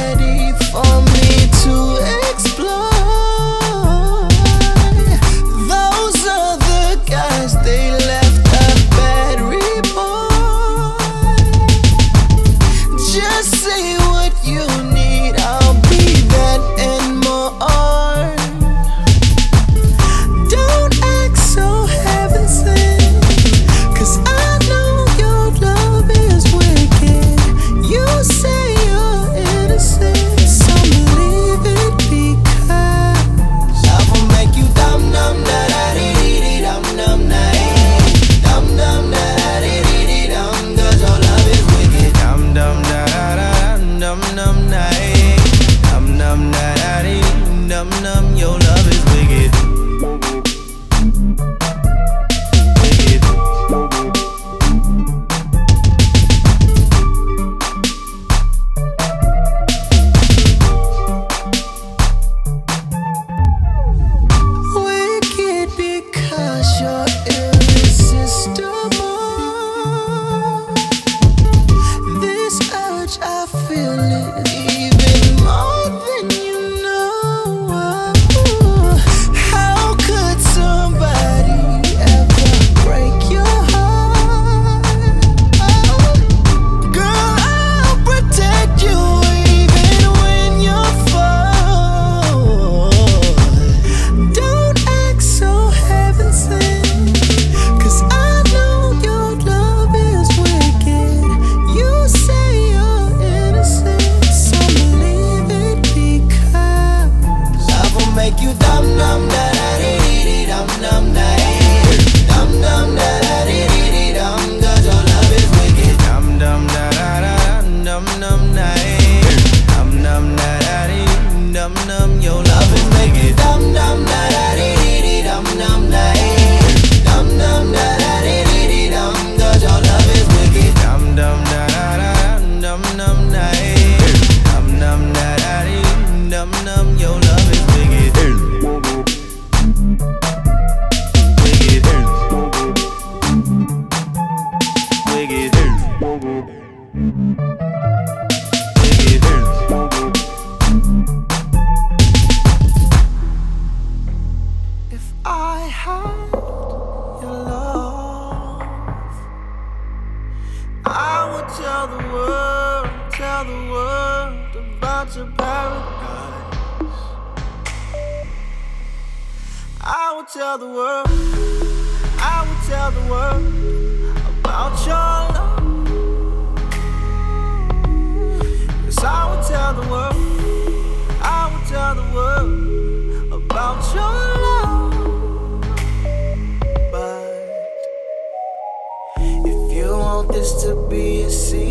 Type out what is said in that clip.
ready for me to explore. Those other guys, they left a bad report. Just say what you need, I'll be that and more. Don't act so heaven sent, 'cause I know your love is wicked. You say your love is wicked. Wicked. Wicked because you're irresistible. This urge, I feel it even more than you. Your love is wicked. Dum dum da da dee dee dee dum dum da dee. Dum dum da da dee dee dee dum. 'Cause your love is wicked. Dum dum da da da dum dum da dee. Dum dum da da dee dum dum. Your love is wicked. I had your love, I would tell the world about your paradise. I would tell the world, I would tell the world about your love. Yes, I would tell the world, I would tell the world about your love. This to be a secret.